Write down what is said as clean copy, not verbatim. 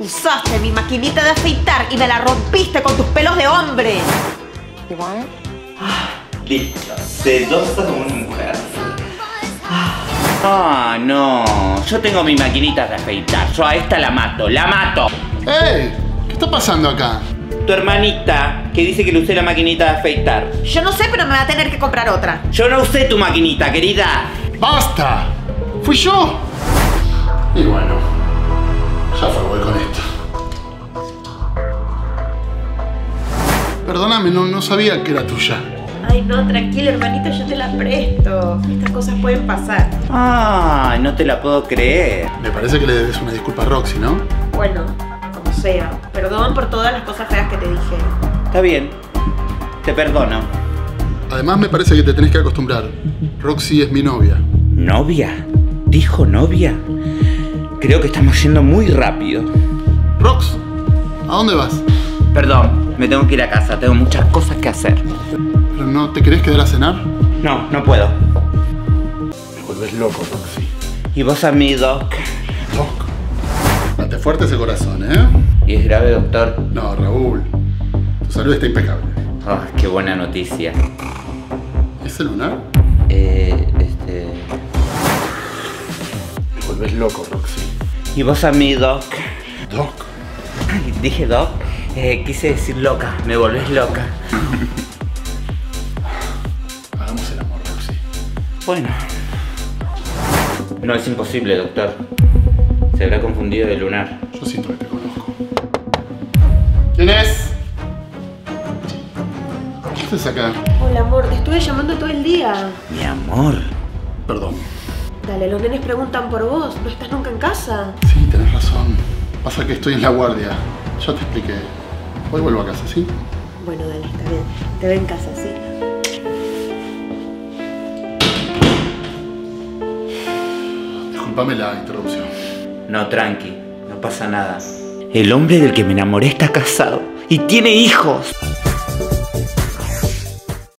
Usaste mi maquinita de afeitar y me la rompiste con tus pelos de hombre. Listo, sedosa como una mujer. Ah, no. Yo tengo mi maquinita de afeitar. Yo a esta la mato, la mato. ¡Ey! ¿Qué está pasando acá? Tu hermanita que dice que le usé la maquinita de afeitar. Yo no sé, pero me va a tener que comprar otra. Yo no usé tu maquinita, querida. ¡Basta! ¡Fui yo! Y bueno, ya fue, voy con esto. Perdóname, no sabía que era tuya. Ay, no, tranquilo, hermanito, yo te la presto. Estas cosas pueden pasar. Ah, no te la puedo creer. Me parece que le debes una disculpa a Roxy, ¿no? Bueno, como sea. Perdón por todas las cosas feas que te dije. Está bien, te perdono. Además, me parece que te tenés que acostumbrar. Roxy es mi novia. ¿Novia? ¿Dijo novia? Creo que estamos yendo muy rápido. Rox, ¿a dónde vas? Perdón, me tengo que ir a casa. Tengo muchas cosas que hacer. ¿Pero no te querés quedar a cenar? No, no puedo. Me volvés loco, Roxy. ¿Y vos a mí, Doc? Doc, date fuerte ese corazón, ¿eh? ¿Y es grave, doctor? No, Raúl. Tu salud está impecable. Ah, qué buena noticia. ¿Es celular? Me volvés loco, Roxy. ¿Y vos a mí, Doc? Doc. Ay, dije Doc. Quise decir loca. Me volvés loca. Hagamos el amor, Roxy. Bueno. No, es imposible, doctor. Se habrá confundido de lunar. Yo siento que te conozco. ¿Quién es? ¿Qué estás acá? Hola, amor, te estuve llamando todo el día. Mi amor. Perdón. Dale, los nenes preguntan por vos. ¿No estás nunca en casa? Sí, tenés razón. Pasa que estoy en la guardia. Ya te expliqué. Hoy vuelvo a casa, ¿sí? Bueno, dale, está bien. Te veo en casa, ¿sí? Disculpame la interrupción. No, tranqui. No pasa nada. El hombre del que me enamoré está casado y tiene hijos.